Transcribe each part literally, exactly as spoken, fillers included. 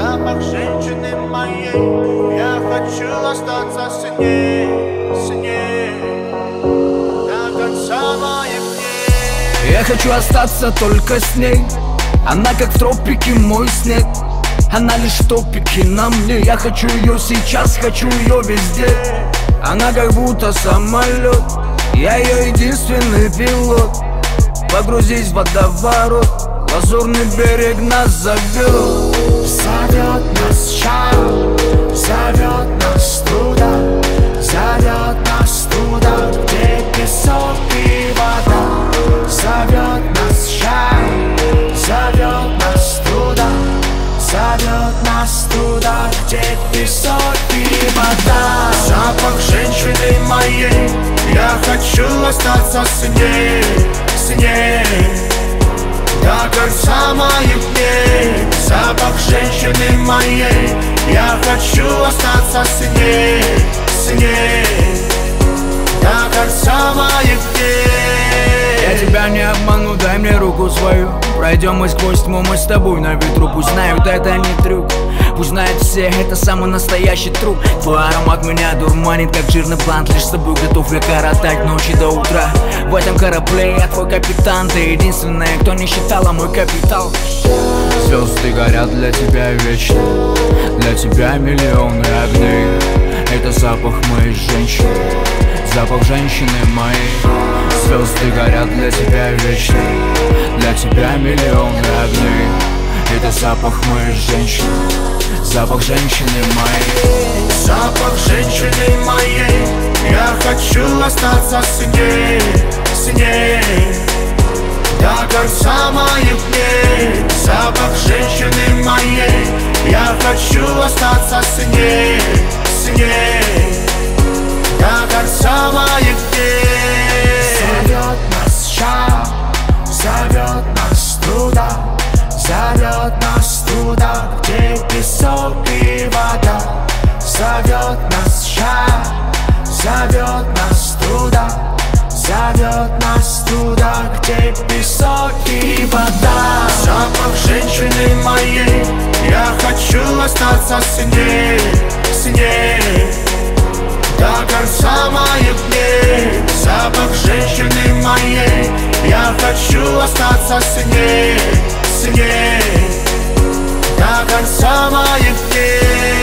запах женщины моей. Я хочу остаться с ней, с ней до конца моих дней. Я хочу остаться только с ней. Она как в тропике мой снег. Она лишь в топике на мне. Я хочу ее сейчас, хочу ее везде. Она как будто самолет, я ее единственный пилот. Погрузись в водоворот, лазурный берег нас зовет. Зовет нас чао, зовет нас туда, зовет нас туда, где песок и вода. Зовет нас чао, зовет нас туда, зовет нас туда, где песок и вода. Запах женщины моей, я хочу остаться с ней, с ней до конца моих дней. Запах женщины моей, я хочу остаться с ней, с ней до конца моих дней. Я тебя не обману, дай мне руку свою. Пройдем мы сквозь тьму, мы с тобой на ветру. Пусть знают, это не трюк, пусть знают все, это самый настоящий труп. Твой аромат меня дурманит, как жирный блант. Лишь с тобой готов я коротать ночи до утра. В этом корабле я твой капитан. Ты единственная, кто не считала мой капитал. Звезды горят для тебя вечно, для тебя миллионы огней. Это запах моей женщины, запах женщины моей. Звезды горят для тебя вечно, для тебя миллионы огней. Это запах моей женщины, запах женщины моей. Запах женщины моей, я хочу остаться с ней, с ней до конца моих дней. Запах женщины моей, я хочу остаться с ней, с ней до конца моих дней. Зовет нас чао, зовет нас туда, зовет нас туда, где песок и вода. Зовет нас чао, зовет нас туда, зовет нас туда, где песок и вода. Запах женщины моей, я хочу остаться с ней, с ней до конца моих дней. Запах женщины моей, я хочу остаться с ней, с ней до конца моих дней.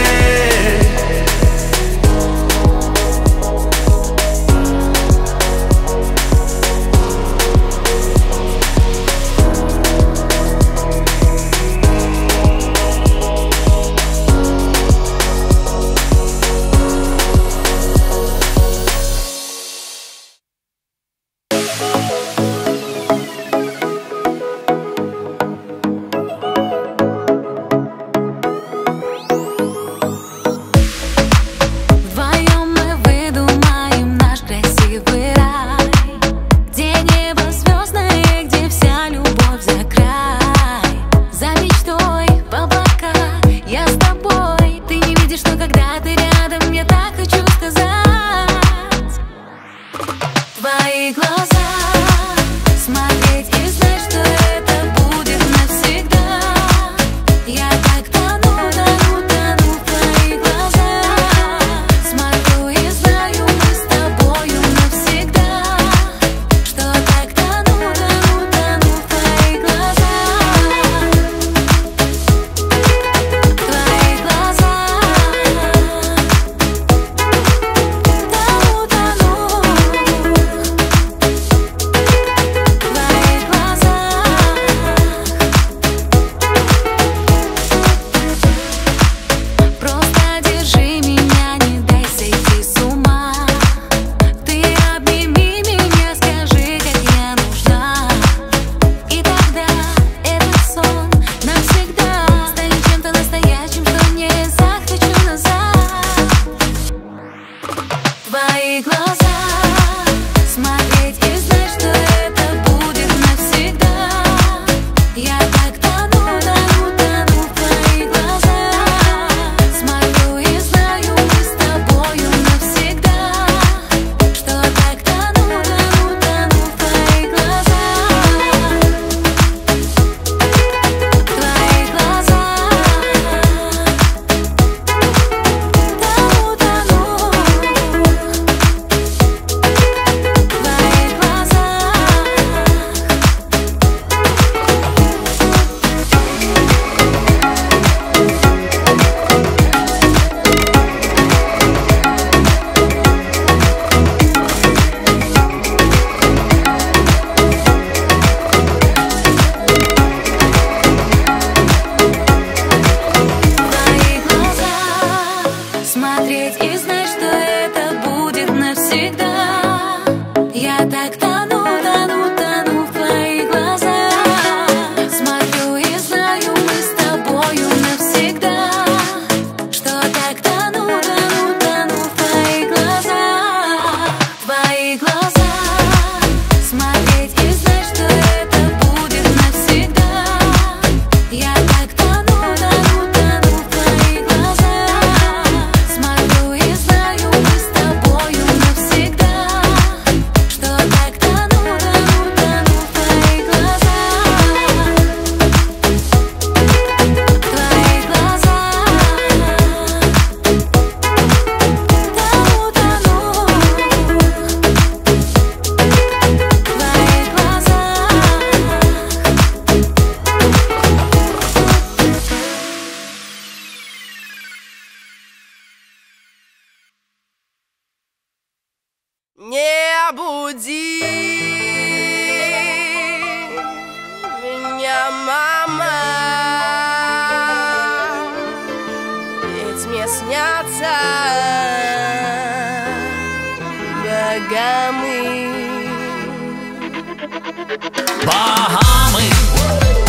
Багамы,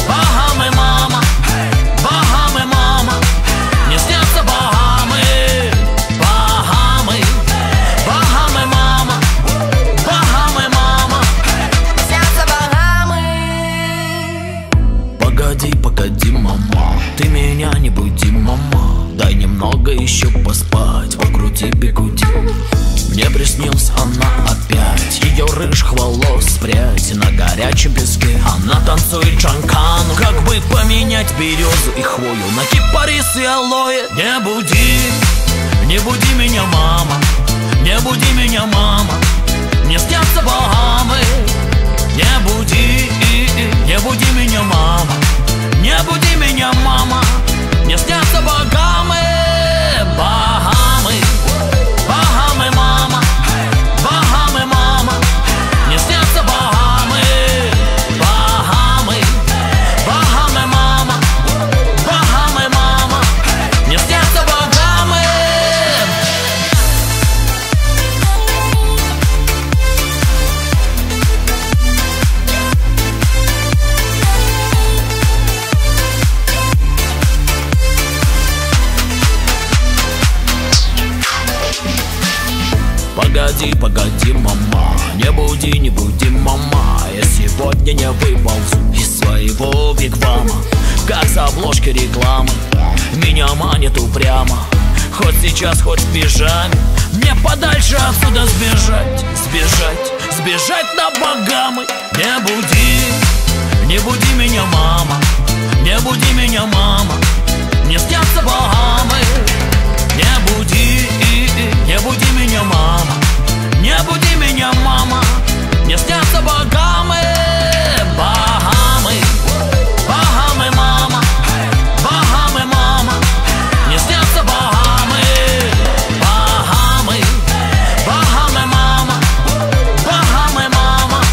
Багамы, мама, Багамы, мама, мне снятся Багамы. Багамы, Багамы, мама, Багамы, мама, мне снятся Багамы. Погоди, погоди, мама, ты меня не буди, мама, дай немного еще поспать, по груди бегуди. Мне приснился она опять, ее рыжих волос спрядь, на горячем песке она танцует чанкану. Как бы поменять березу и хвою на кипарис и алоэ. Не буди, не буди меня, мама, не буди меня, мама, мне снятся Багамы. Не буди, не буди меня, мама, не буди меня, мама, мне снятся Багамы. Багамы, Багамы, мама, Багамы, мама, мне снятся Багамы. Багамы, Багамы, мама, Багамы, мама, мне снятся Багамы. Погоди, погоди, мама, не буди, не буди, мама, я сегодня не выползу из своего вигвама. Как за обложки рекламы меня манит упрямо, хоть сейчас, хоть в пижаме, мне подальше отсюда сбежать, сбежать, сбежать на Багамы. Не буди, не буди меня, мама, не буди меня, мама, мне снятся Багамы. Не буди, не буди меня, мама, не буди меня, мама, мне снятся Багамы. Багамы, Багамы, мама, Багамы, мама, мне снятся Багамы. Багамы, Багамы, мама, Багамы, мама,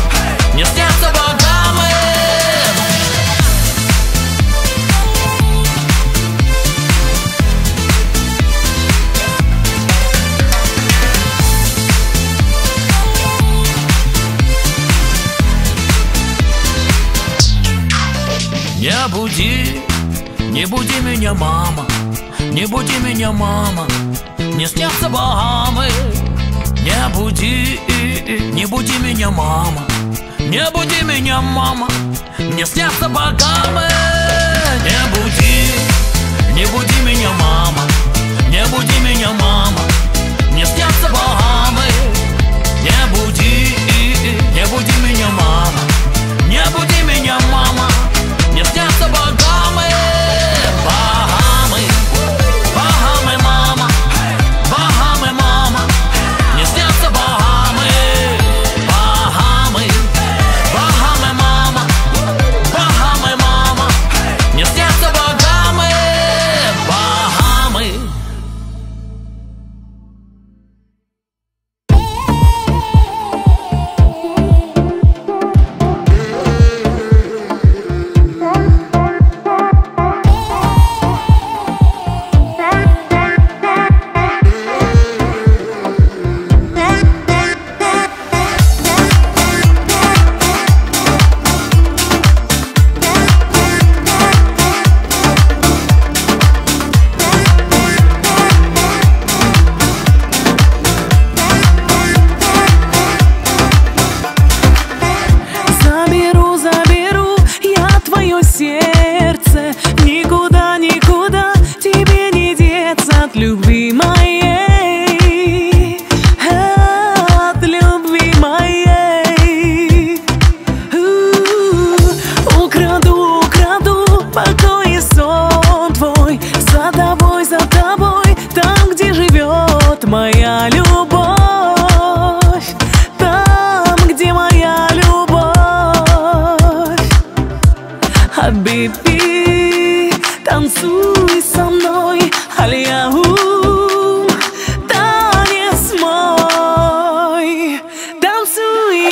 мне снятся Багамы. Не буди, не буди меня, мама, не буди меня, мама, мне снятся Багамы. Не буди, не буди меня, мама, не буди меня, мама, мне снятся Багамы. Не буди, не буди меня, мама, не буди меня, мама, мне снятся Багамы. Не буди, не буди меня, мама, не буди меня, мама, мне снятся Багамы. Багамы, Багамы, мама, Багамы, мама, мне снятся Багамы. Багамы, Багамы, мама, Багамы, мама, мне снятся Багамы. Багамы.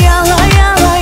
Yalla, yalla,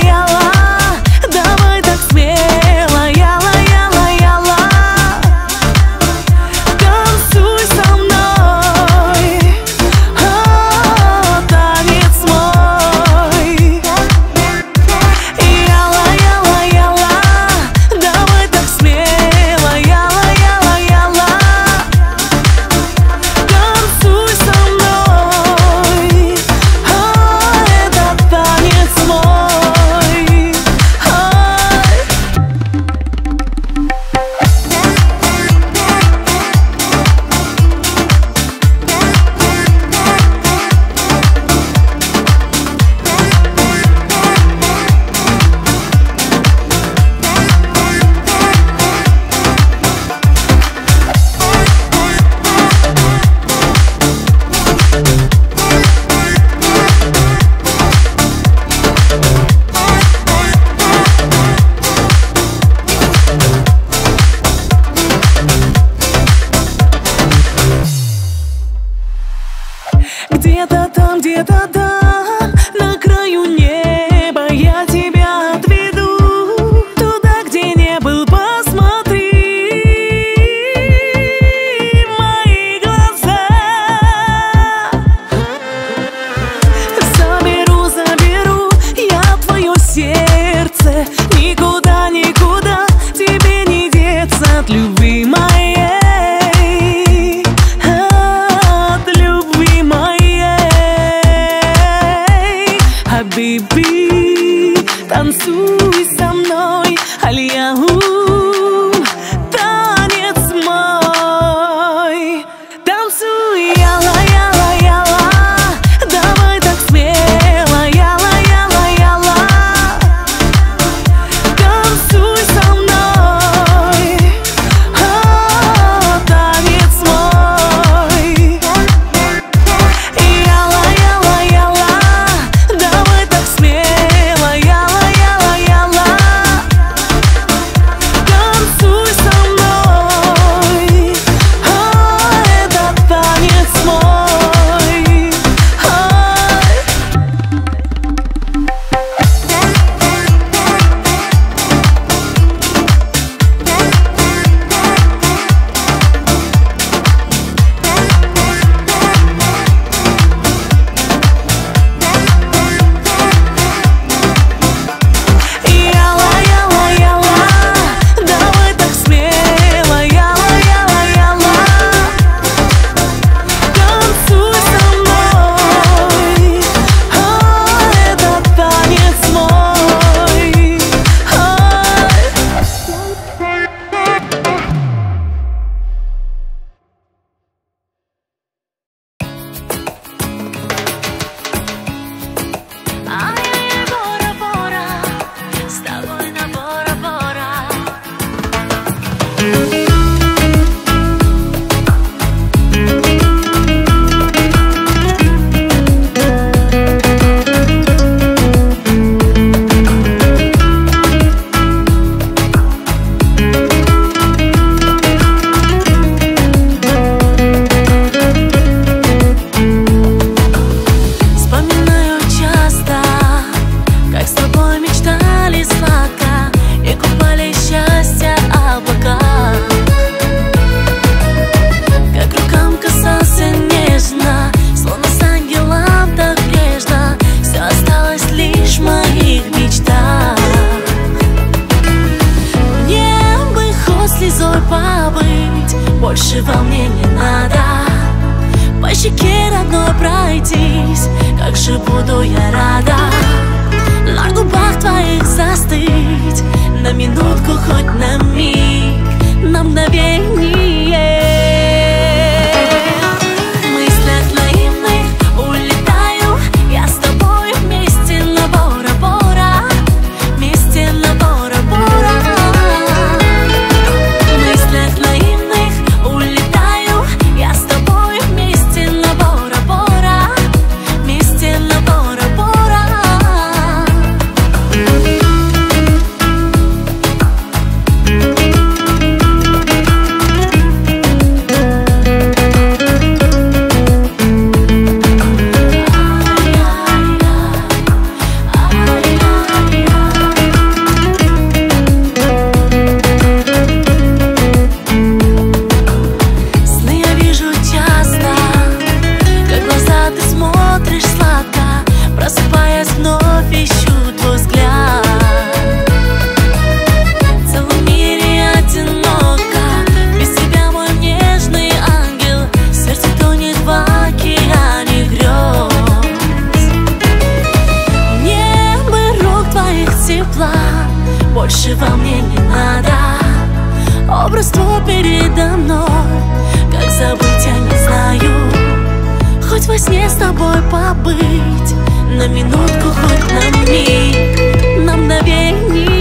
где-то там, на краю неба я тебя отведу, туда, где не был, посмотри в мои глаза. Заберу, заберу я твое сердце, никуда, никуда тебе не деться от любви моей. Baby, танцуй со мной, аль-яху, танец мой. Танцуй, яла, яла, яла, давай так смело, яла, яла, яла. Танцуй со мной, о, танец мой. Яла, яла, яла, давай. Больше во мне не надо. По щеке родной пройтись, как же буду я рада на губах твоих застыть, на минутку, хоть на миг, на мгновение. Больше во мне не надо. Образ твой передо мной, как забыть я не знаю. Хоть во сне с тобой побыть, на минутку, хоть на миг, на мгновение.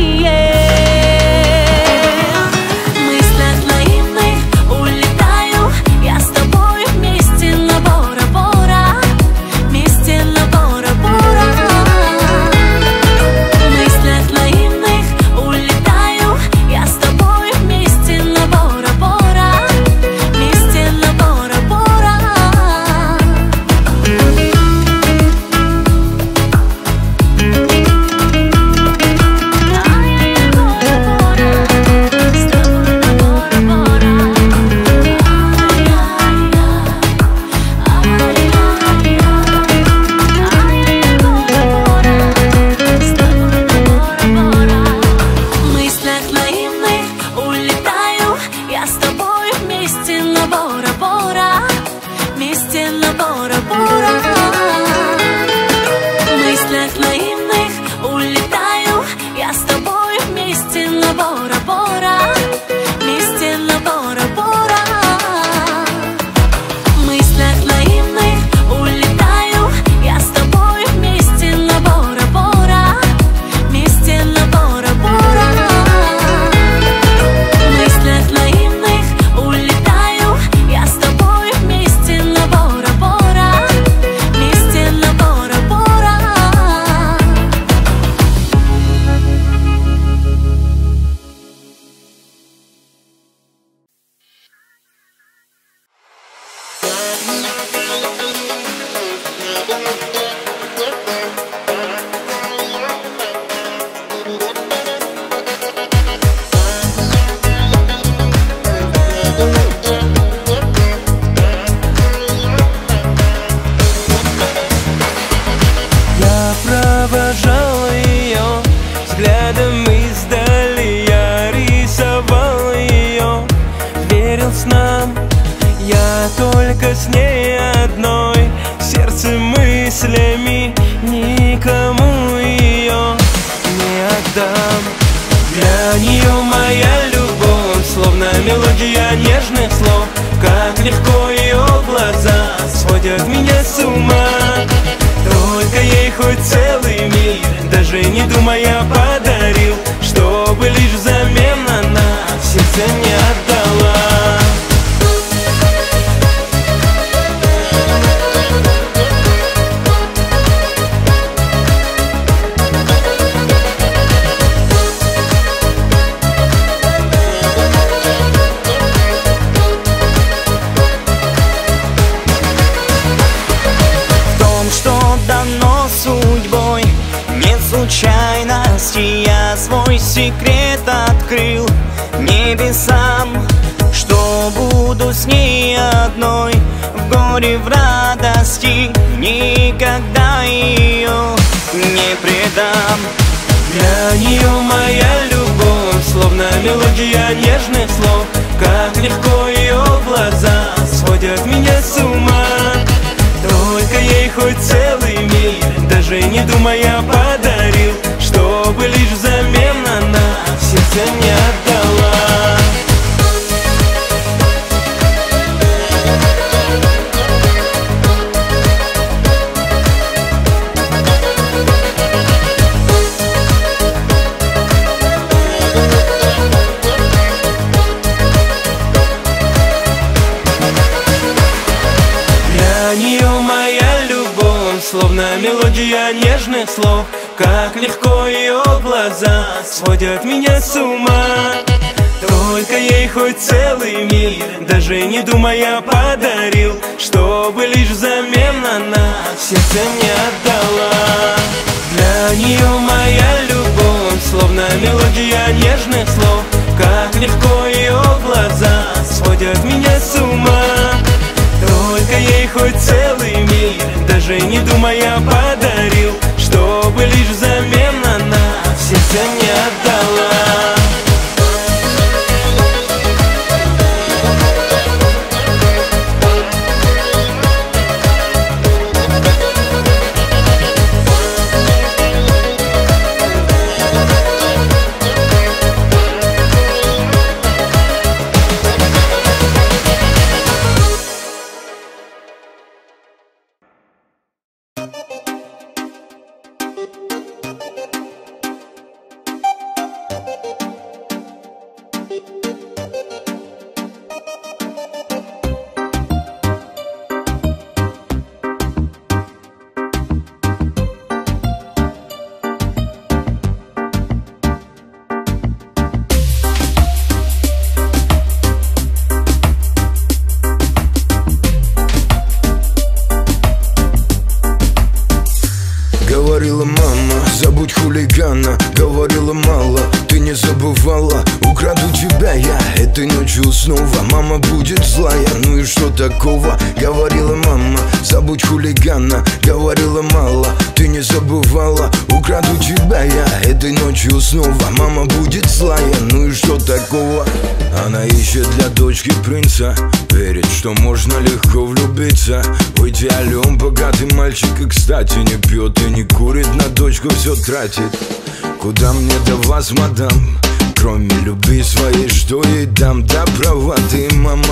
Я провожал ее взглядом издали, я рисовал ее, верил снам. Я только с ней одной, в сердце мыслями никому ее не отдам. Для нее моя любовь словно мелодия нежных слов, как легко ее глаза сводят меня с ума. Только ей хоть целый мир, даже не думая подарил, чтобы лишь взамен она сердце мне отдала. Дано судьбой, не случайности, я свой секрет открыл небесам, что буду с ней одной в горе, в радости, никогда ее не предам. Для нее моя любовь словно мелодия нежных слов, как легко ее глаза сводят меня с ума. Только ей хоть целый мир, даже не думая подарил, чтобы лишь взамен она сердце мне отдала. Для нее моя любовь словно мелодия нежных слов, как легко ее глаза сводят меня с ума. Только ей хоть целый мир, даже не думая подарил, чтобы лишь взамен она сердце мне отдала. Для нее моя любовь словно мелодия нежных слов, как легко ее глаза сводят меня с ума. Только ей хоть целый мир, даже не думая подарил, чтобы лишь взамен она сердце мне отдала. Говорила мало, ты не забывала, украду тебя я этой ночью снова. Мама будет злая, ну и что такого? Говорила мама, забудь хулигана. Говорила мало, ты не забывала, украду тебя я этой ночью снова. Мама будет злая, ну и что такого? Она ищет для дочки принца, верит, что можно легко влюбиться. В идеале он богатый мальчик и, кстати, не пьет и не курит, на дочку все тратит. Куда мне до вас, мадам? Кроме любви своей, что ей дам? Да права ты, мама,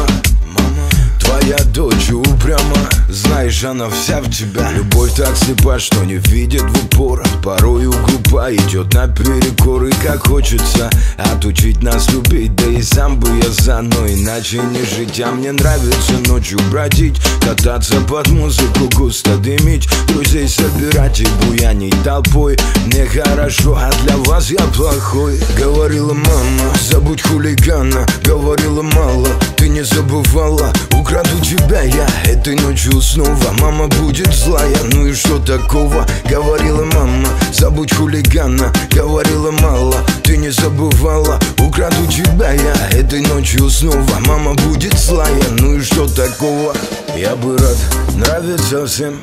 мама. Твоя дочь упряма, знаешь, она вся в тебя. Любовь так слепа, что не видит в упор, порою глупа, идет наперекор. И как хочется отучить нас любить, да и сам бы я за, но иначе не жить. А мне нравится ночью бродить, кататься под музыку, густо дымить, друзей собирать и буянить толпой. Мне хорошо, а для вас я плохой. Говорила мама, забудь хулигана. Говорила мало, ты не забывала, украду у тебя я этой ночью снова. Мама будет злая, ну и что такого? Говорила мама, забудь хулигана. Говорила мало, ты не забывала. Украду тебя я этой ночью снова. Мама будет злая, ну и что такого? Я бы рад нравиться всем,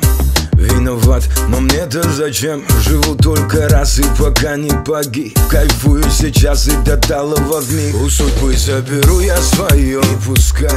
виноват, но мне-то зачем? Живу только раз и пока не погиб, кайфую сейчас и до талого вмиг. У судьбы заберу я свое, и пускай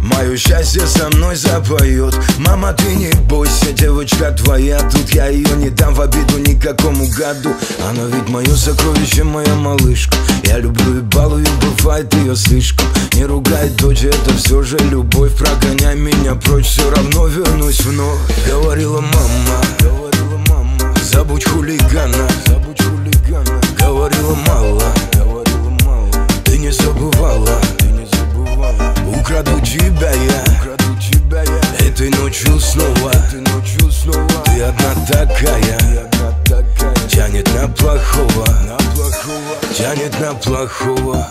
мое счастье со мной запоет. Мама, ты не бойся, девочка твоя тут, я ее не дам в обиду никакому гаду. Она ведь мое сокровище, моя малышка. Я люблю и балую, бывает ее слишком. Не ругай, дочь, это все же любовь. Прогоняй меня прочь, все равно вернусь вновь. Говорила мама, говорила мама, забудь хулигана, забудь хулигана. Говорила мало, говорила мало, ты не забывала, ты не забывала. Украду тебя я, украду тебя я этой ночью снова, этой ночью снова. Ты одна такая, ты одна такая, тянет на плохого, на плохого, тянет на плохого.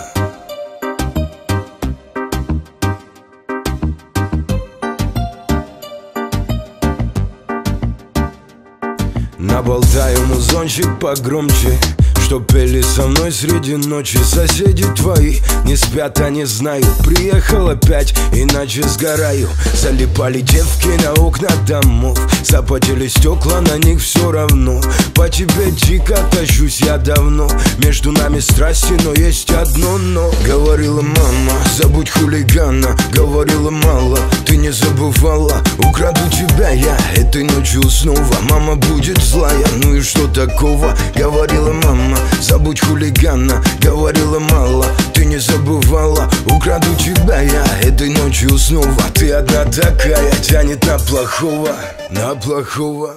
Наболтаю музончик погромче, что пели со мной среди ночи. Соседи твои не спят, они знают. Приехал опять, иначе сгораю. Залипали девки на окна домов, запотели стекла, на них все равно. По тебе дико тащусь я давно, между нами страсти, но есть одно но. Говорила мама, забудь хулигана. Говорила мало, ты не забывала. Украду тебя я этой ночью снова. Мама будет злая, ну и что такого? Говорила мама, забудь хулигана. Говорила мало, ты не забывала. Украду тебя я этой ночью снова. Ты одна такая, тянет на плохого, на плохого.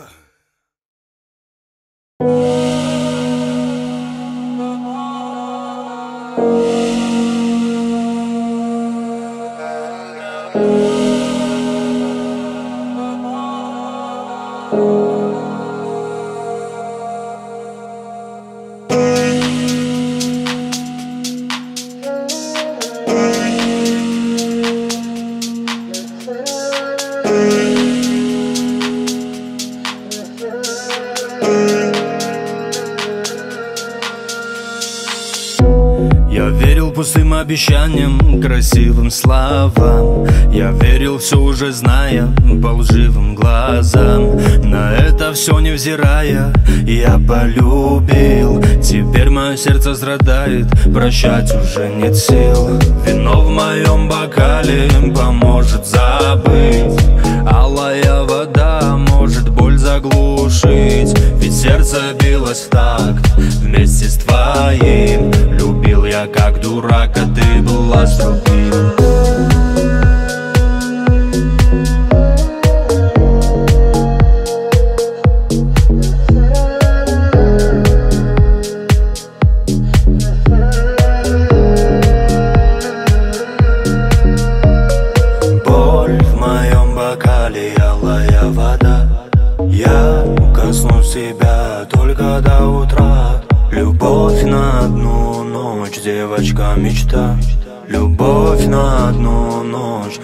Пустым обещаниям, красивым словам, я верил, все уже зная, по лживым глазам. На это все невзирая, я полюбил. Теперь мое сердце страдает, прощать уже нет сил. Вино в моем бокале поможет забыть, алая вода может боль заглушить. Ведь сердце билось в такт вместе с твоим. Любил я как дурак, а ты была с другим. Девочка, мечта, любовь на одну ночь.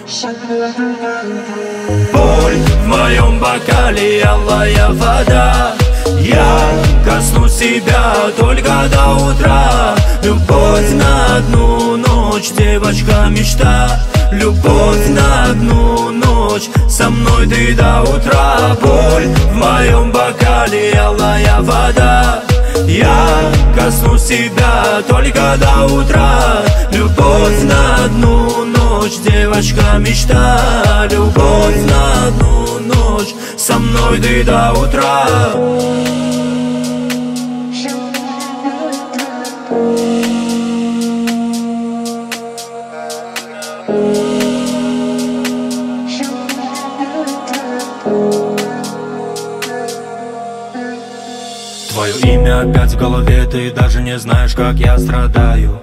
Боль в моем бокале, алая вода. Я коснусь тебя только до утра. Любовь на одну ночь, девочка, мечта, любовь на одну ночь. Со мной ты до утра. Боль в моем бокале, алая вода. Я коснусь тебя только до утра. Любовь на одну ночь, девочка, мечта. Любовь на одну ночь, со мной ты до утра. Опять в голове, ты даже не знаешь, как я страдаю.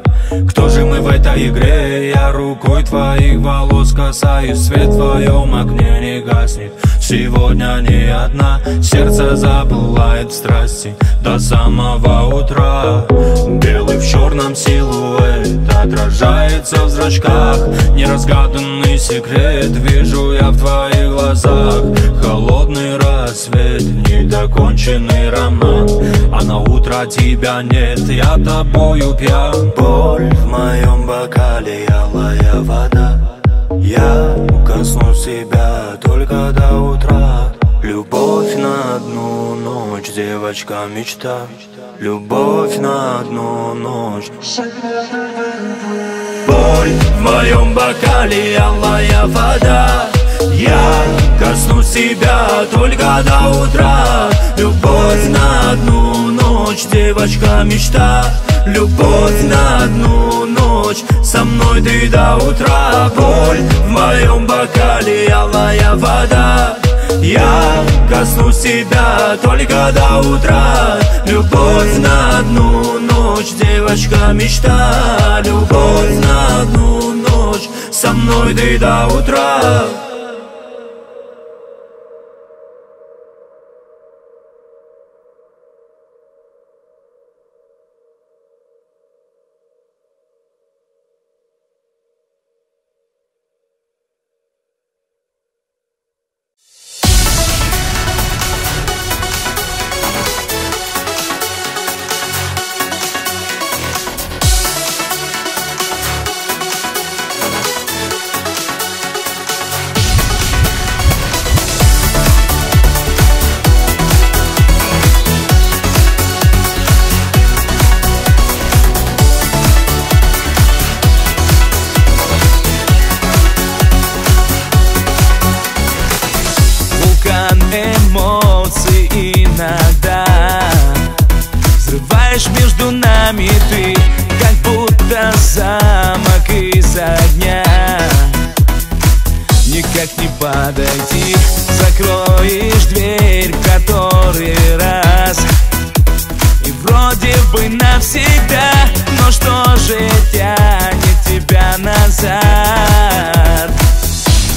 Кто же мы в этой игре? Я рукой твоих волос касаюсь, свет в твоем окне не гаснет. сегодня не одна. Сердце запылает в страсти до самого утра. Белый в черном силуэт отражается в зрачках. Неразгаданный секрет вижу я в твоих глазах. Холодный рассвет, недоконченный роман, а на утро тебя нет, я тобою пьян. Боль в моем бокале, алая вода. Я коснусь себя только до утра. Любовь на одну ночь, девочка, мечта. Любовь на одну ночь. Боль в моем бокале, алая вода. Я коснусь тебя только до утра. Любовь на одну ночь, девочка, мечта. Любовь на одну ночь, со мной ты до утра. Боль в моем бокале, алая вода. Я коснусь тебя только до утра. Любовь на одну ночь, девочка, мечта. Любовь на одну ночь, со мной ты до утра. Подойти, закроешь дверь в который раз. И вроде бы навсегда, но что же тянет тебя назад?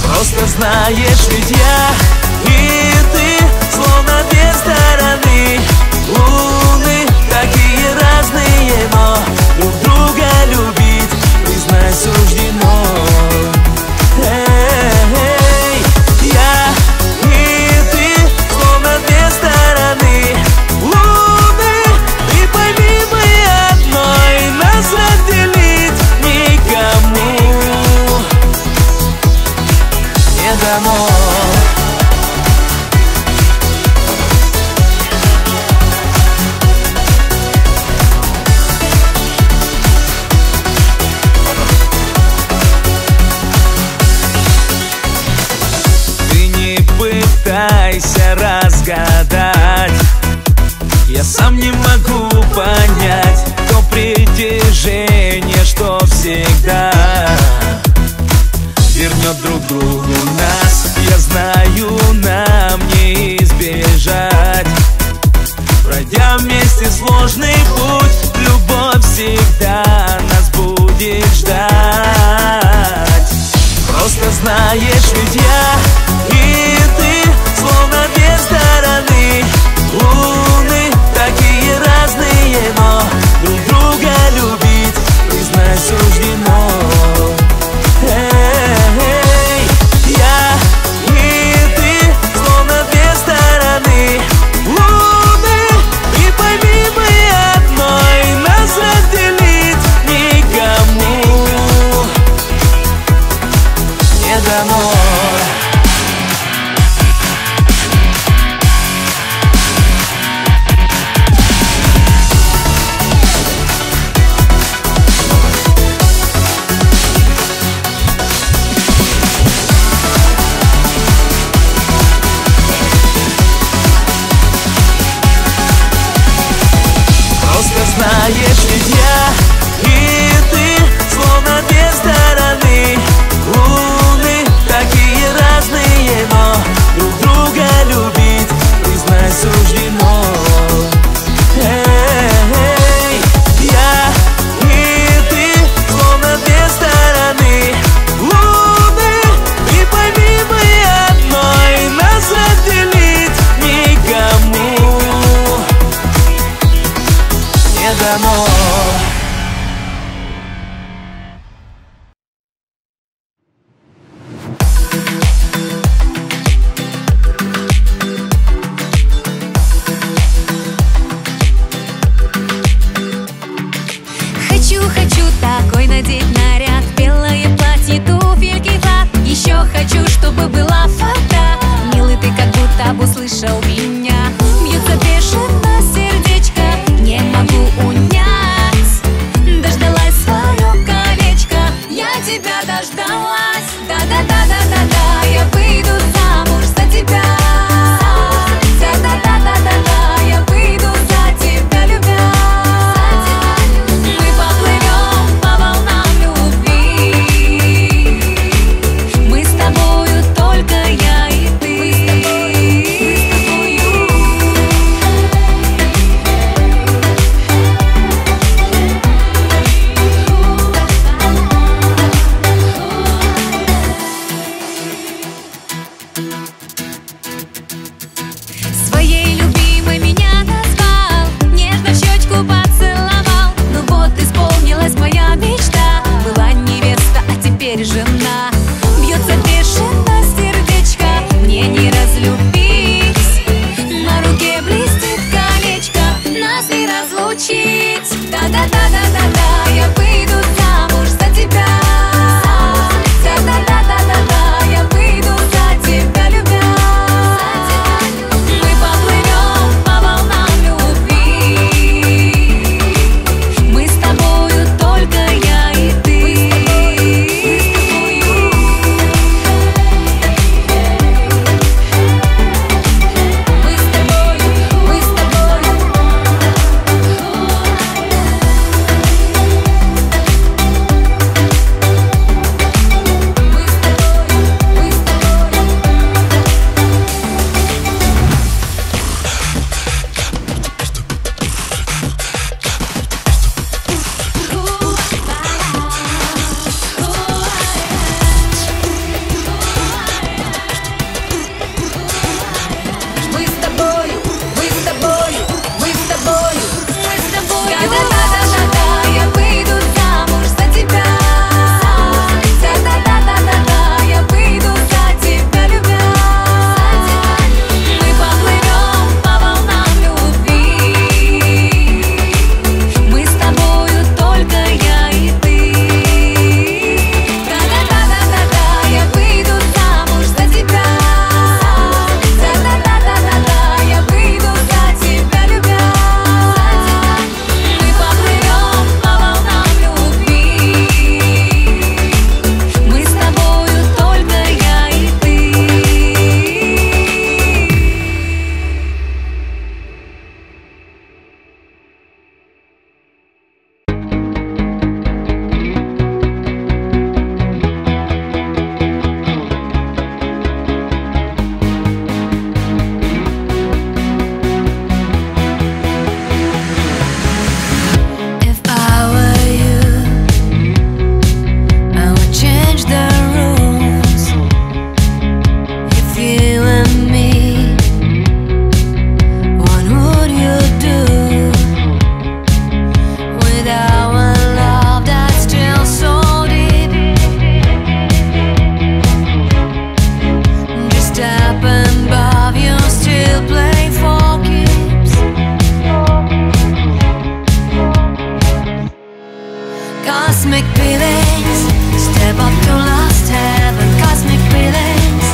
Просто знаешь, ведь я и ты словно две стороны луны, такие разные, но друг друга любить, признай, суждено. Разгадать, я сам не могу понять, то притяжение, что всегда вернет друг другу нас. Я знаю, нам не избежать, пройдя вместе сложный путь, любовь всегда нас будет ждать. Просто знаешь, ведь я и ты словно две стороны луны, такие разные, но друг друга любить, признай, суждено. Субтитры бьется бешено сердечко, мне не разлюбить. На руке блестит колечко, нас не разлучить. Да-да-да-да-да-да, я выйду замуж за тебя. Да-да-да-да-да-да, я выйду за тебя, любя. Мы поплывем по волнам любви. Мы с тобою только я и ты. Мы с тобою, мы с тобою. Мы с тобою, мы с тобою. Мы с тобою, мы с тобою, мы с тобою, мы с тобою. Да-да-да-да-да, я выйду замуж за тебя. Да-да-да-да-да-да, я выйду за тебя, любя. Мы поплывем по волнам любви. Мы с тобою только я и ты. Да-да-да-да-да, я выйду замуж за тебя. Да-да-да-да-да-да, я выйду за тебя, любя. Мы поплывем по волнам любви. Мы с тобою только я и ты. If I were you, I would change the rules. If you and me, what would you do with our love that's still so deep? Just up above you, still playing for keeps. Cosmic feelings, step up to last heaven. Cosmic feelings,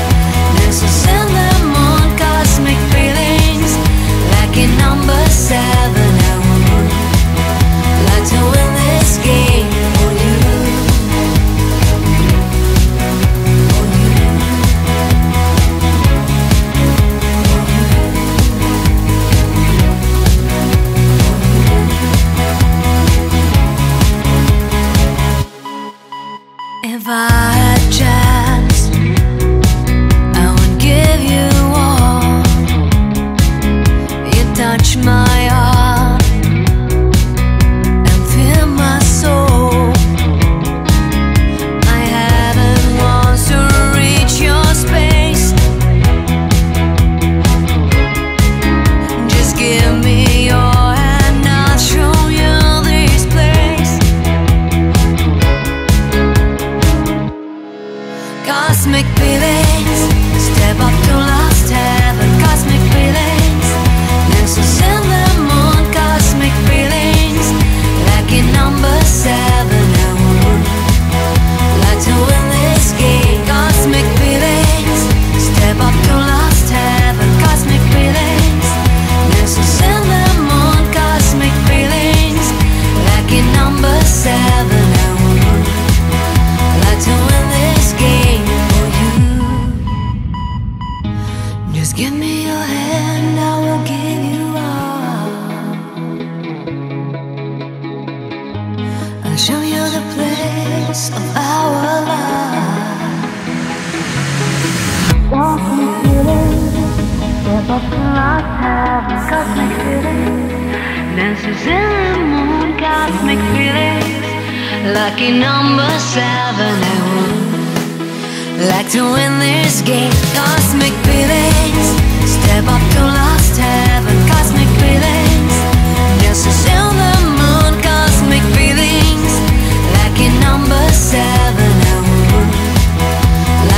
dances in the moon. Cosmic feelings, lucky number seven. I would like to win this game for you, for you, for you. If I had a chance, I would give you all. You touch my heart and fill my soul. My heaven wants to reach your space. Just give me your hand, I'll show you this place. Cosmic feelings, step up to last heaven. Cosmic feelings, dances in the moon. Cosmic feelings, lucky number seven. I would like to win this game. Cosmic feelings, step up to last heaven. Cosmic feelings, dances in the moon. Cosmic feelings, lucky number seven. I would like to win this game for you. Just give me your hand, I will give you all. I'll show you the place of our love. Cosmic feelings, step up to last heaven. Cosmic feelings, dances in the moon. Cosmic feelings, lucky number seven. I would like to win this game. Cosmic feelings, step up to last heaven. Cosmic feelings, dances in the moon. Cosmic feelings, lucky number seven. I would like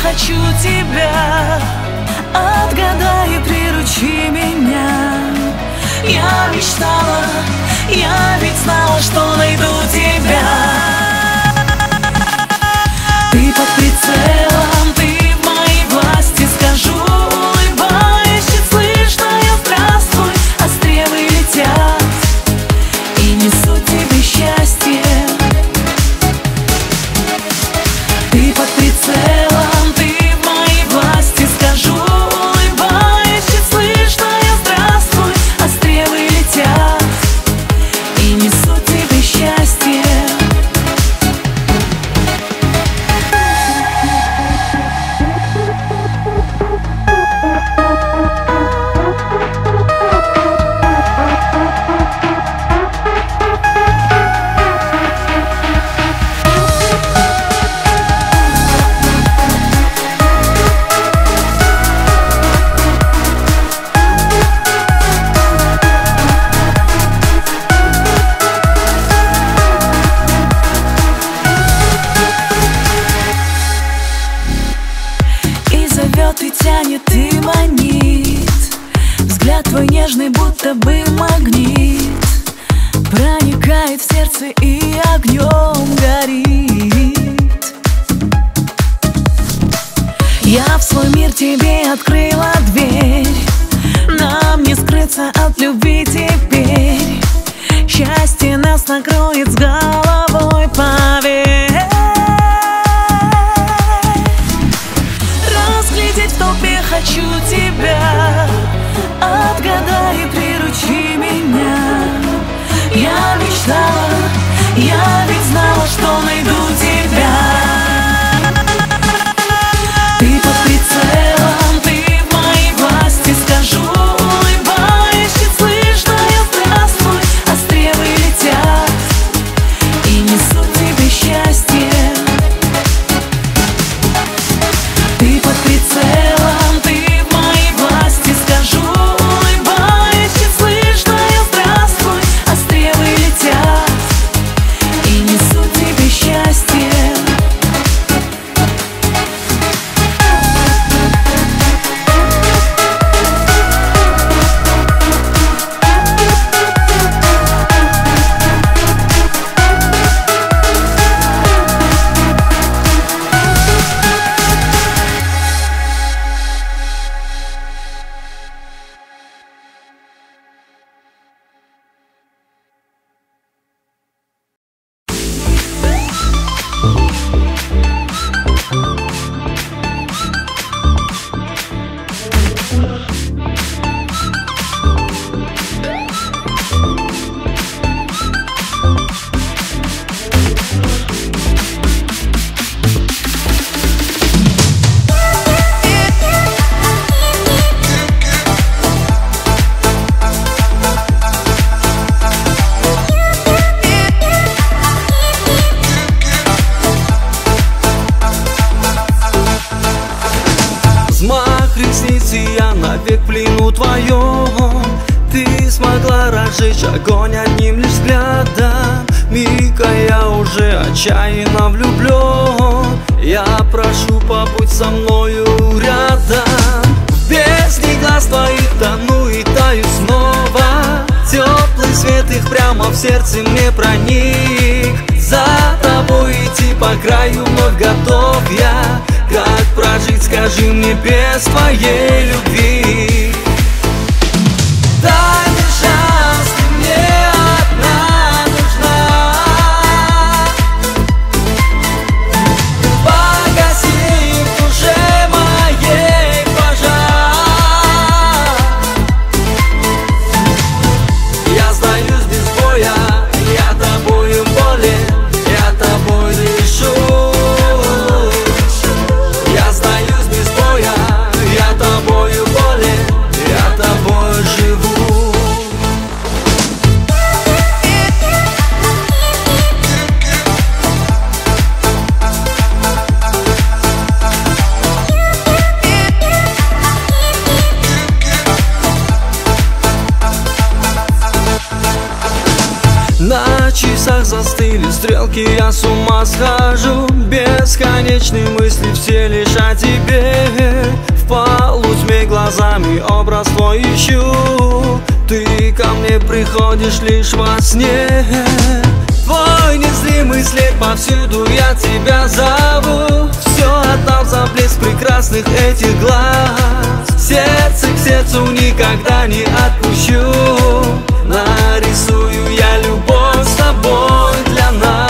Хочу тебя отгадать. что найду тебя. Ты под прицелом, ты в моей власти, скажу, улыбаясь, чуть слышно я здравствуй, а стрелы летят и несут тебе счастье. Ты под прицелом. И тянет, и манит взгляд твой нежный, будто бы магнит, проникает в сердце и огнем горит. Я в свой мир тебе открыла дверь, нам не скрыться от любви теперь. Счастье нас накроет с головой, поверь. Хочу тебя, отгадай и приручи меня. Я мечтала, я ведь знала, что найду тебя. Ты под прицелом, ты в моей власти, скажу, улыбаясь, чуть слышно я здравствуй, а стрелы летят и несут тебе счастье. Ты под прицелом. Век в плену твоем ты смогла разжечь огонь одним лишь взглядом. Мика, я уже отчаянно влюблен, я прошу, побудь со мною рядом. В бездне глаз твоих тону и таю снова, теплый свет их прямо в сердце мне проник. За тобой идти по краю вновь готов я. Как прожить, скажи мне, без твоей любви? Дай мне шанс, ты мне одна нужна. Погаси в душе моей пожар. Я сдаюсь без боя, я тобою болен, я тобой дышу. Застыли стрелки, я с ума схожу, бесконечные мысли все лишь о тебе. В полутьме глазами образ твой ищу, Ты ко мне приходишь лишь во сне. Твой незримый след повсюду, я тебя зову. Все отдал за блеск прекрасных этих глаз. Сердце к сердцу никогда не отпущу. Нарисую я любовь с тобой для нас.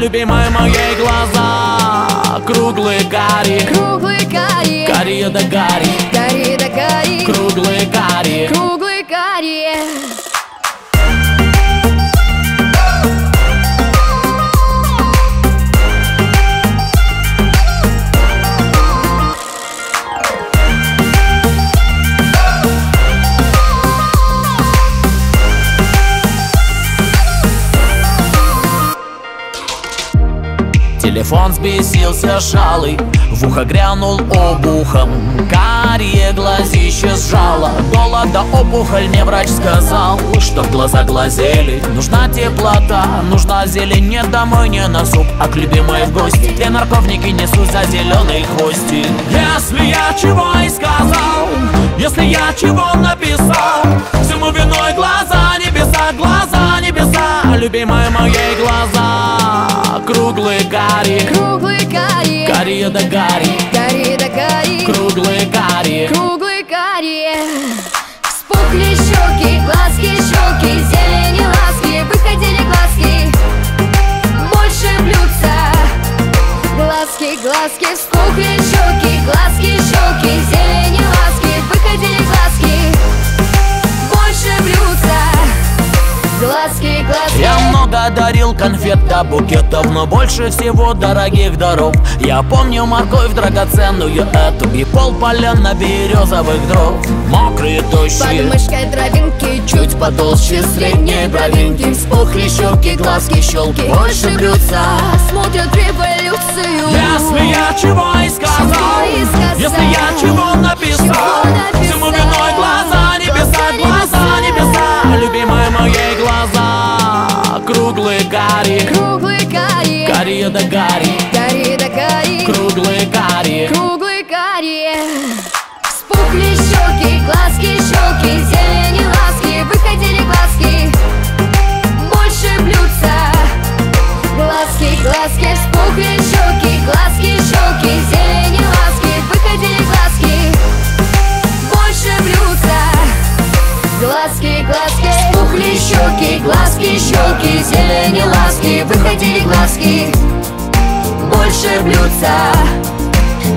Любимая моей глаза, круглые кари, круглые кари, карие да кари, карие да кари, круглые кари, круглые кари. Телефон сбесился шалый, в ухо грянул обухом. Карие глазище сжало, голода опухоль, мне врач сказал, чтоб глаза глазели. Нужна теплота, нужна зелень, нет домой, не на суп, а к любимой в гости. Две морковники несут за зеленые хвости. Если я чего и сказал, если я чего написал, всему виной глаза, небеса, глаза, небеса. Любимые мои глаза, круглые кари, круглые кари, карие да кари, карие да кари, круглые кари, круглые кари. Вспухли щеки, глазки, щеки, зелени ласки, выходили глазки, больше блюдца. Глазки, глазки, вспухли щеки, глазки, щеки, зелени ласки, выходили глазки, больше блюдца. Глазки, глазки. Я много дарил конфет до букетов, но больше всего дорогих даров. Я помню морковь драгоценную эту и полполя на березовых дров. Мокрые, тощие, под мышкой травинки чуть потолще средней бровинки, вспухли щеки, глазки, щелки, больше блюдца, смотрят революцию. Если я чего и сказал, если я чего написал, всему виной глаза, небеса, глаза, небеса, любимые мои глаза, круглые карие, круглые карие, карие да карие, карие да карие, круглые карие, круглые карие. Вспухли щеки, глазки, щелки, зелени ласки, выходили глазки, больше блюдца. Глазки, глазки, вспухли щеки, глазки, щелки, зелени ласки, выходили глазки, больше блюдца.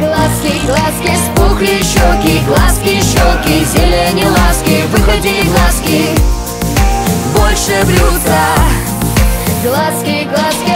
Глазки, глазки, вспухли щеки, глазки, щелки, зелени ласки, выходили глазки, больше блюдца. Глазки, глазки, вспухли щеки, глазки, щелки, зелени ласки, выходили глазки, больше блюдца. Глазки, глазки.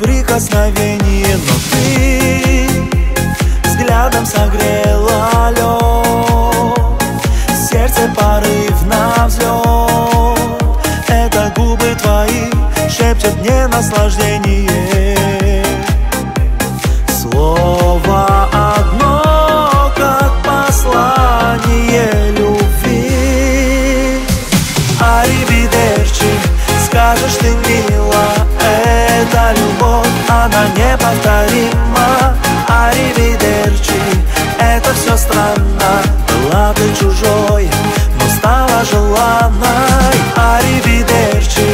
Прикосновение, но ты взглядом согрела лед, сердце порыв на взлет. Это губы твои шепчут мне наслаждение. Слово одно, как послание любви. Аривидерчи, скажешь ты мила. Эта любовь, она неповторима. Аривидерчи, это все странно. Была ты чужой, но стала желанной. Аривидерчи,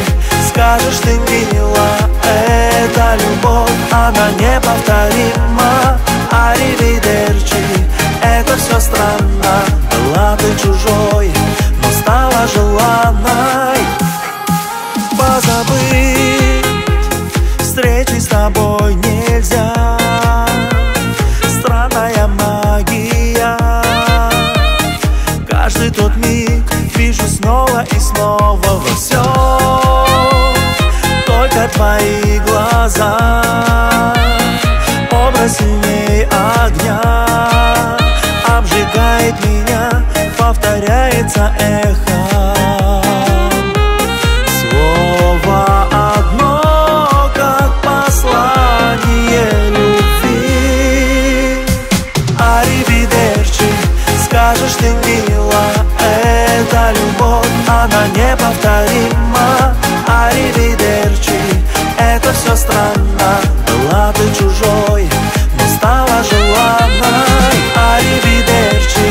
скажешь ты мила. Эта любовь, она неповторима. Аривидерчи, это все странно. Была ты чужой, но стала желанной. Позабыть встречи с тобой нельзя. Странная магия. Каждый тот миг вижу снова и снова во всем только твои глаза. Образ сильней огня обжигает меня, повторяется эхо. Слово одно, послание любви. Аривидерчи, скажешь ты мила. Эта любовь, она неповторима. Аривидерчи, это все странно. Была ты чужой, но стала желанной. Аривидерчи,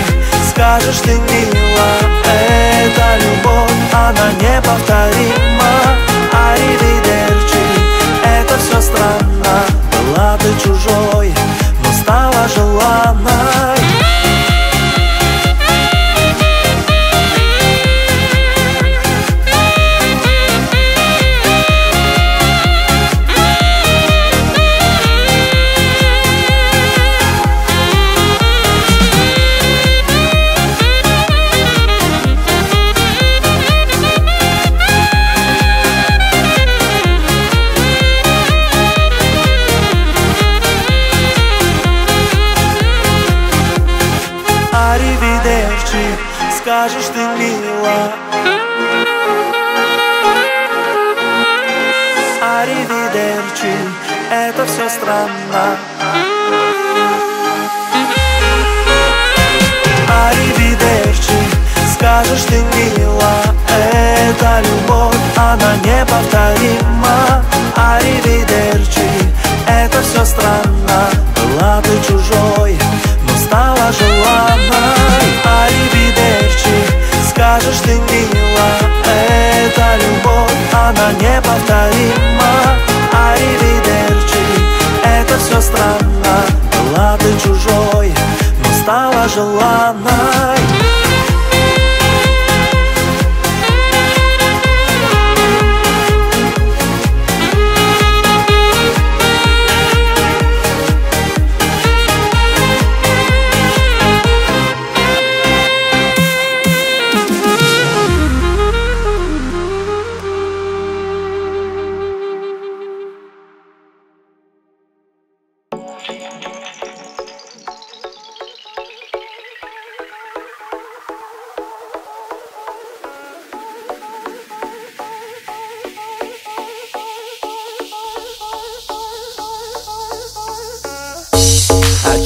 скажешь ты мила. Эта любовь, она неповторима. Аривидерчи, это все странно, была ты чужой, но стала желанной. Скажешь ты мила. Аривидерчи, это все странно. Аривидерчи, скажешь ты мила. Эта любовь, она неповторима. Аривидерчи,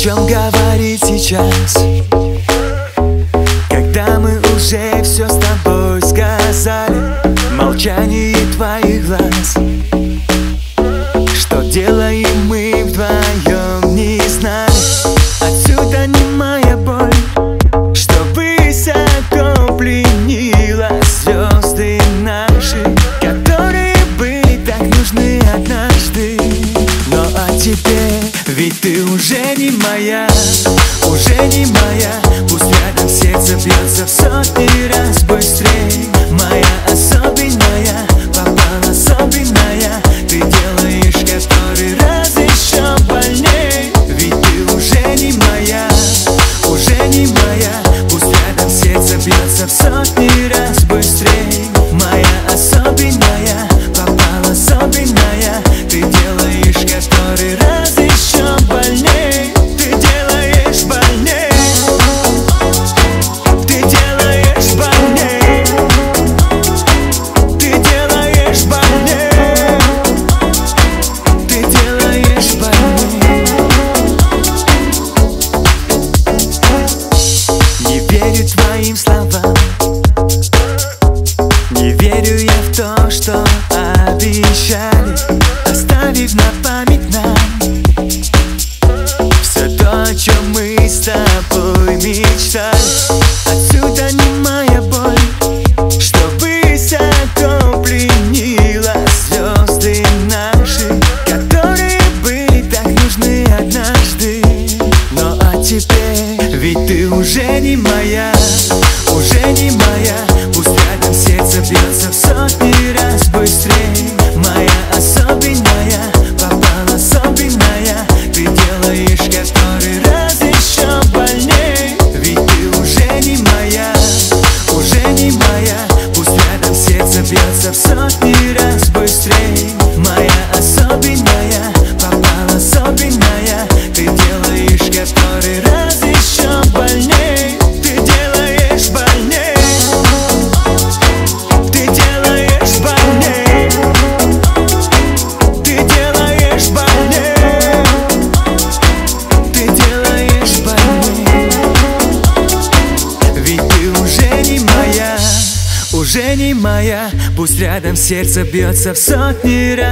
чем говорить сейчас, когда мы уже все с тобой сказали? Молчание твоих глаз, что делаем мы вдвоем, не знаю. Отсюда не моя боль, что высоко пленила звезды наши, которые были так нужны однажды. Но а теперь ведь ты уже не моя, уже не моя. Пусть рядом сердце бьется в сотни раз быстрее. Моя особенная, попала особенная. Ты делаешь который раз еще больней. Ведь ты уже не моя, уже не моя. Пусть рядом сердце бьется в сотни раз быстрее. Моя особенная, попала особенная. Ты делаешь который раз еще больней. Ты делаешь больней. Ты делаешь больней. Ты делаешь больней. Ты делаешь больней. Не верю твоим словам, не верю я в то, что обещали, оставив на память нам то, о чем мы с тобой мечтали. Отсюда не моя боль, что высоко пленила звезды наши, которые были так нужны однажды. Но а теперь ведь ты уже не моя, уже не моя. Пусть рядом сердце бьется в сотни раз быстрее. Моя особенная, попала особенная. Ты делаешь который раз еще больней. Ведь ты уже не моя, уже не моя. Пусть рядом сердце бьется в сотни раз быстрее. Моя особенная, попала особенная. Ты делаешь который раз еще больней. Ты делаешь больней. Ты делаешь больней. Ты делаешь больней. Ты делаешь больней. Ведь ты уже не моя, уже не моя. Пусть рядом сердце бьется в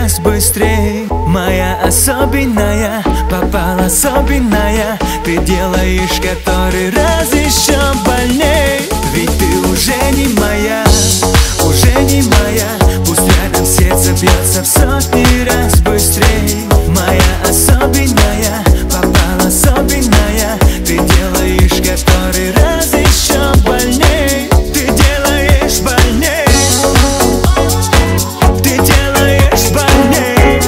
сотни раз быстрее. Моя особенная, попала особенная. Ты делаешь который раз еще больней. Ведь ты уже не моя, уже не моя. Пусть рядом сердце бьется в сотни раз быстрее. Моя особенная, попала особенная. Ты делаешь который раз еще больней. Ты делаешь больней. Ты делаешь больней.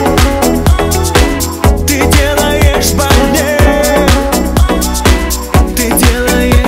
Ты делаешь больней. Ты делаешь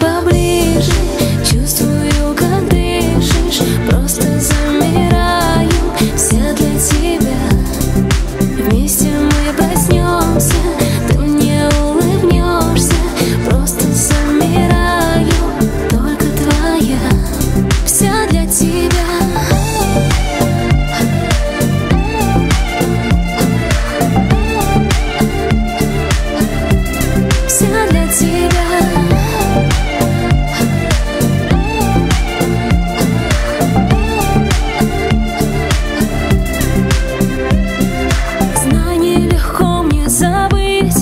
поближе, чувствую, как дышишь, просто замечаю. легко мне забыть.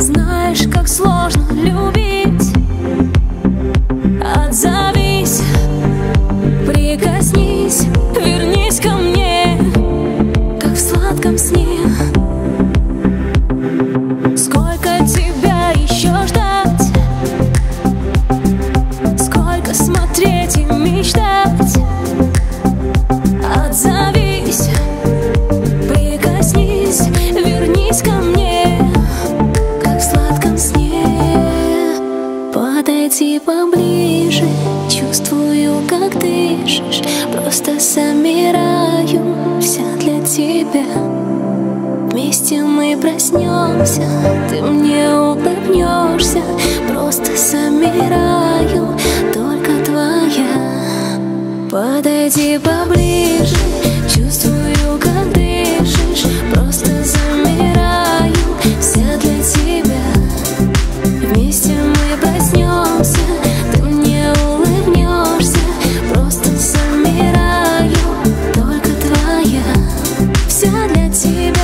Знаешь, как сложно любить. Отзовись, прикоснись, вернись ко мне, как в сладком сне. Сколько тебя еще ждать? Сколько смотреть и мечтать? Отзовись, прикоснись, вернись ко мне, как в сладком сне. Подойди поближе, чувствую, как дышишь. Просто замираю, вся для тебя. Вместе мы проснемся, ты мне улыбнешься. Просто замираю, только твоя. Подойди поближе, чувствую, как дышишь. Просто замираю, вся для тебя. Вместе мы проснемся, ты мне улыбнешься. Просто замираю, только твоя, вся для тебя.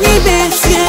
Небеске.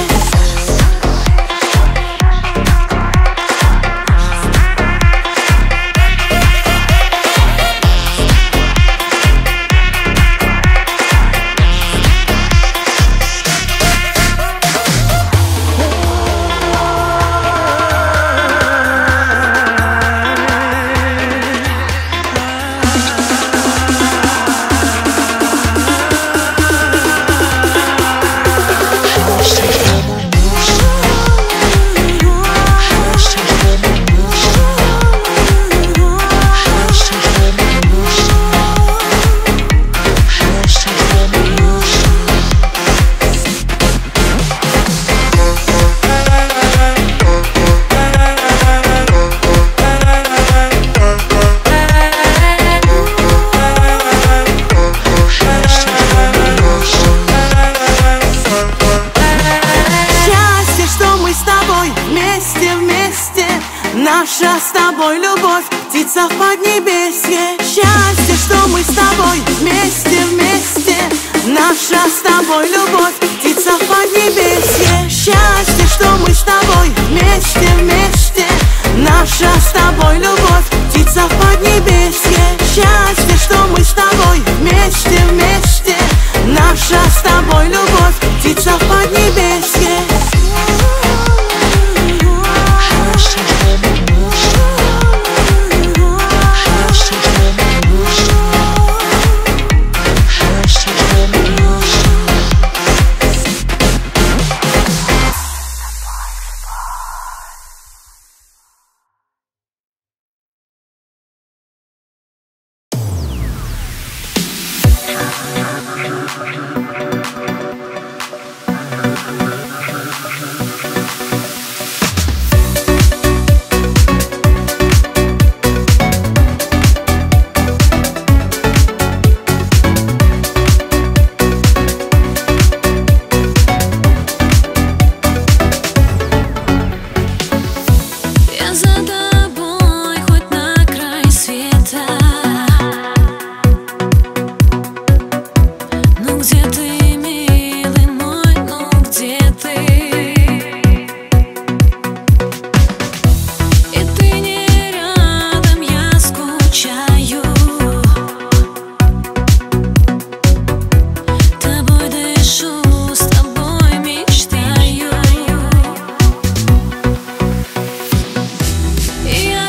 солнца в поднебесье. Счастье, что мы с тобой вместе, вместе. Наша с тобой любовь, птица в поднебесье. Счастье, что мы с тобой вместе, вместе. Наша с тобой любовь, птица в поднебесье. Счастье, что мы с тобой вместе, вместе. Наша с тобой любовь, птица в поднебесье.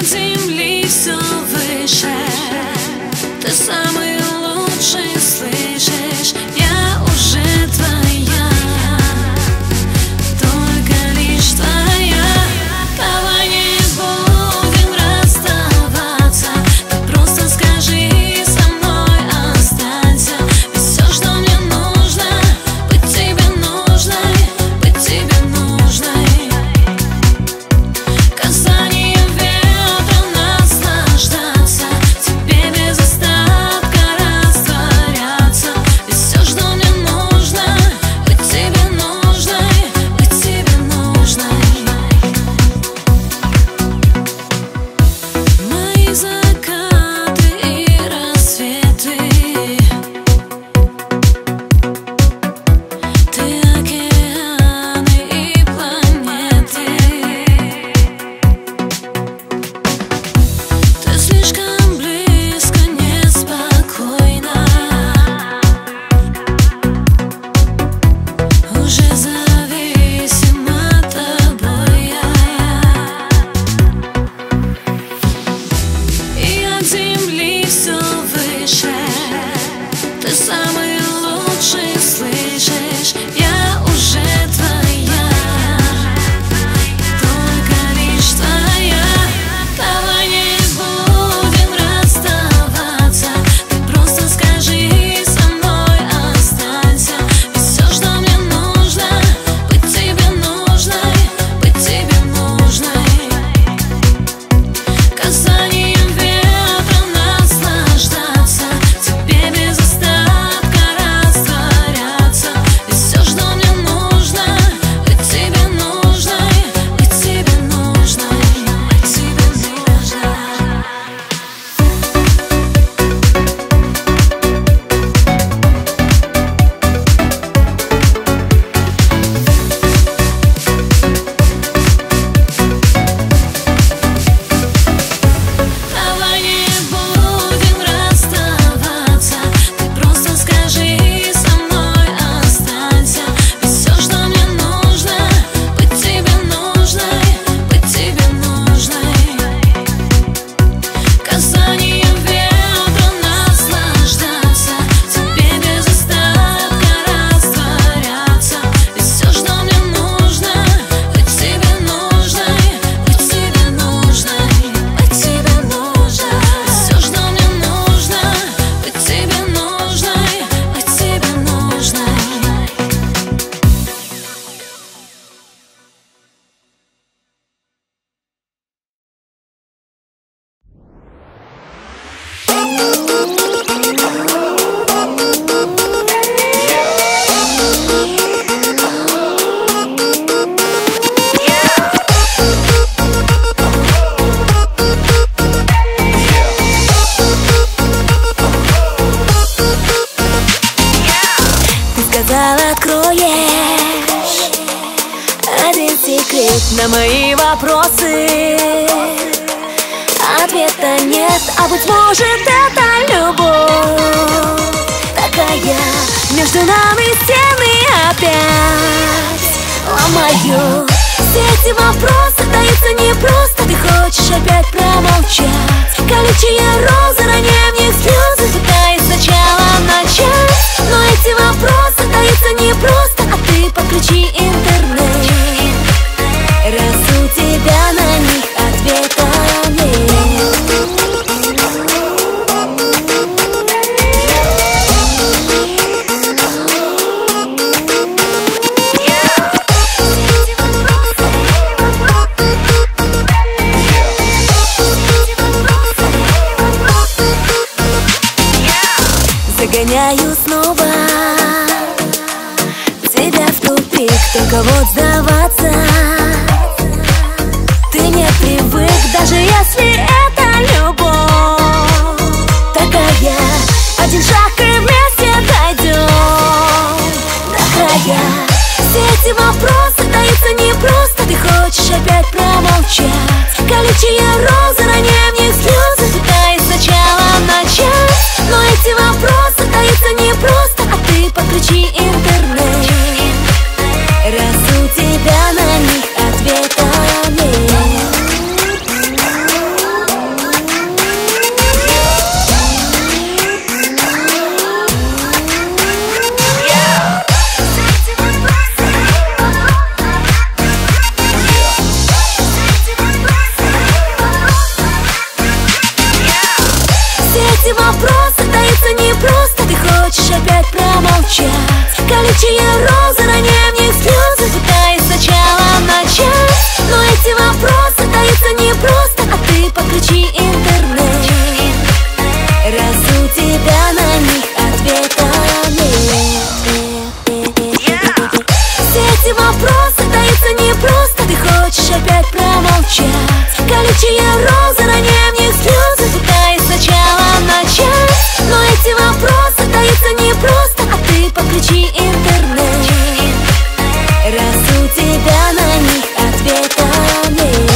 Земли все выше. мои вопросы ответа нет, а быть может, это любовь такая между нами стены опять ломаю. Все эти вопросы даются не просто, ты хочешь опять промолчать. Колючие розы, роняя в них слезы, пытаясь сначала начать. Но эти вопросы даются не просто, а ты подключи интернет, раз у тебя на них ответа гоняю снова тебя в тупик, только вот сдаваться ты не привык, даже если это любовь такая. Один шаг и вместе дойдем до края. Все эти вопросы даются не просто, ты хочешь опять промолчать. Колючие розы, роняя в них слезы, пытаясь сначала начать. Но эти вопросы даются не просто, а ты подключи интернет, раз у тебя на них ответа нет. Опять промолчать. Колючие розы, роняя в них слезы, пытаясь сначала начать. Но эти вопросы даются не просто, а ты подключи интернет, раз у тебя на них ответа нет. Все эти вопросы даются не просто, ты хочешь опять промолчать. Колючие розы, роняя в них слезы, пытаясь сначала начать. Но эти вопросы даются не просто, а ты подключи интернет, раз у тебя на них ответа нет.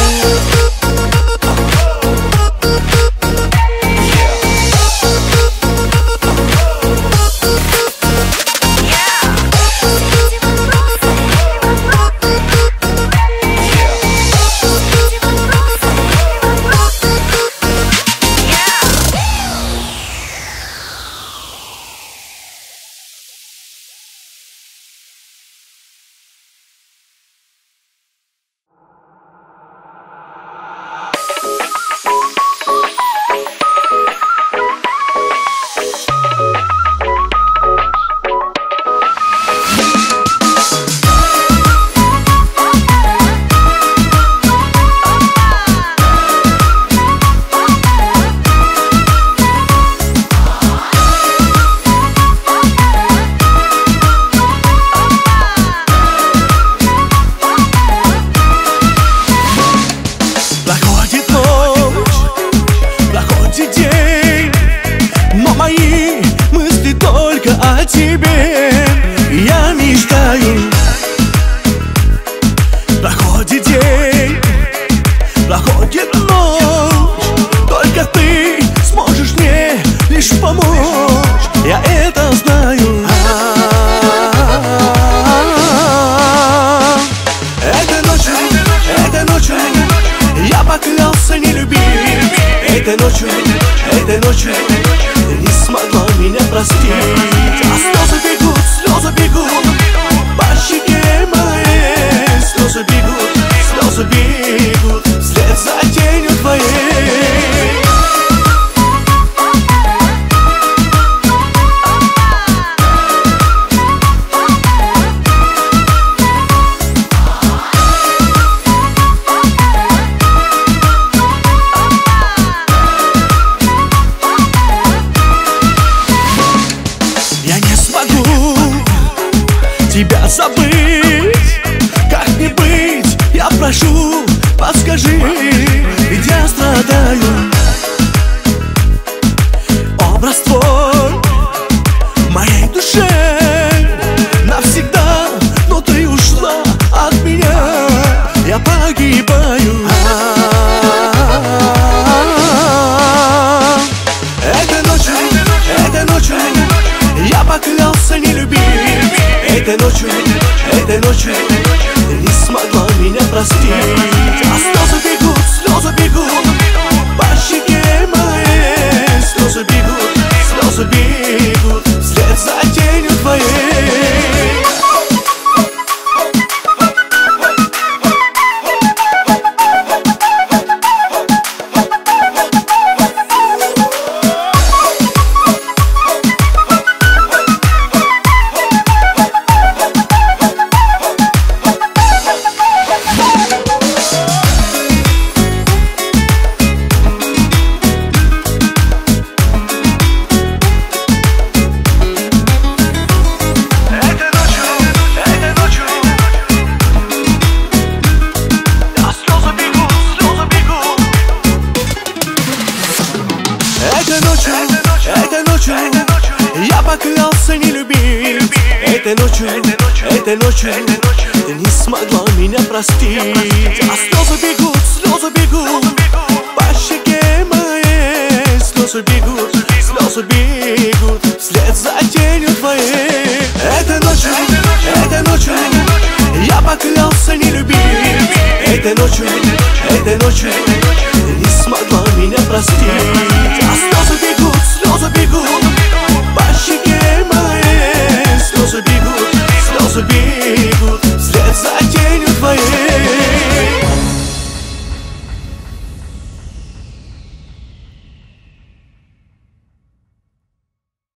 Этой ночью, этой ночью я поклялся не любить. Этой ночью, этой ночью ты не смогла меня простить. А слезы бегут, слезы бегут по щеке моей. Слезы бегут, слезы бегут вслед за тенью твоей. Этой ночью, этой ночью я поклялся не любить. Этой ночью, этой ночью ты не смогла меня простить.